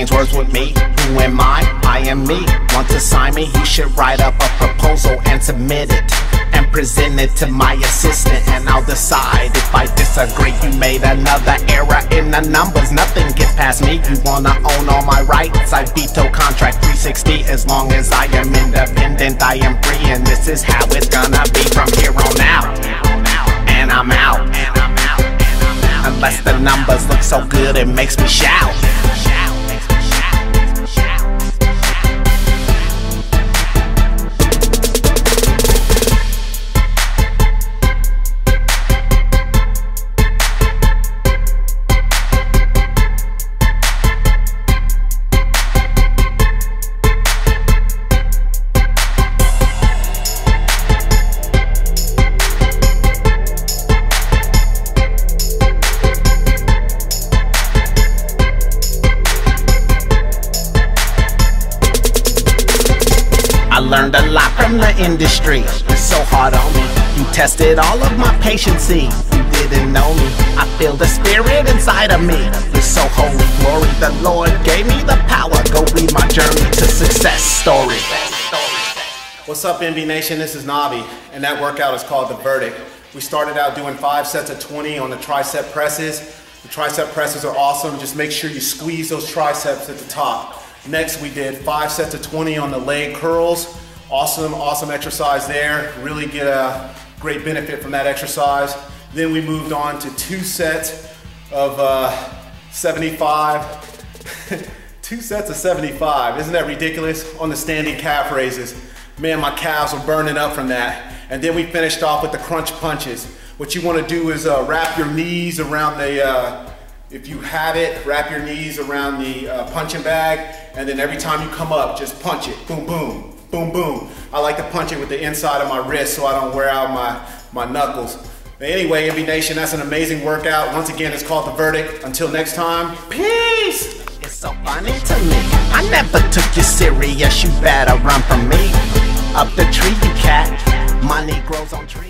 exchange words with me. Who am I? I am me. Want to sign me? He should write up a proposal and submit it and present it to my assistant, and I'll decide. If I disagree, you made another error in the numbers. Nothing get past me. You wanna own all my rights? I veto contract 360. As long as I am independent, I am free, and this is how it's gonna be from here on out. And I'm out. Unless the numbers look so good it makes me shout. I learned a lot from the industry, it's so hard on me. You tested all of my patience, you didn't know me. I feel the spirit inside of me, it's so holy glory. The Lord gave me the power, go read my journey to success story. What's up NV Nation, this is Navi, and that workout is called The Verdict. We started out doing 5 sets of 20 on the tricep presses. The tricep presses are awesome, just make sure you squeeze those triceps at the top. Next, we did 5 sets of 20 on the leg curls. Awesome, awesome exercise there. Really get a great benefit from that exercise. Then we moved on to 2 sets of 75. 2 sets of 75. Isn't that ridiculous? On the standing calf raises. Man, my calves were burning up from that. And then we finished off with the crunch punches. What you want to do is wrap your knees around the if you have it, wrap your knees around the punching bag, and then every time you come up, just punch it. Boom, boom, boom, boom. I like to punch it with the inside of my wrist so I don't wear out my knuckles. But anyway, NV Nation, that's an amazing workout. Once again, it's called The Verdict. Until next time, peace! It's so funny to me. I never took you serious. You better run from me. Up the tree, you cat. Money grows on trees.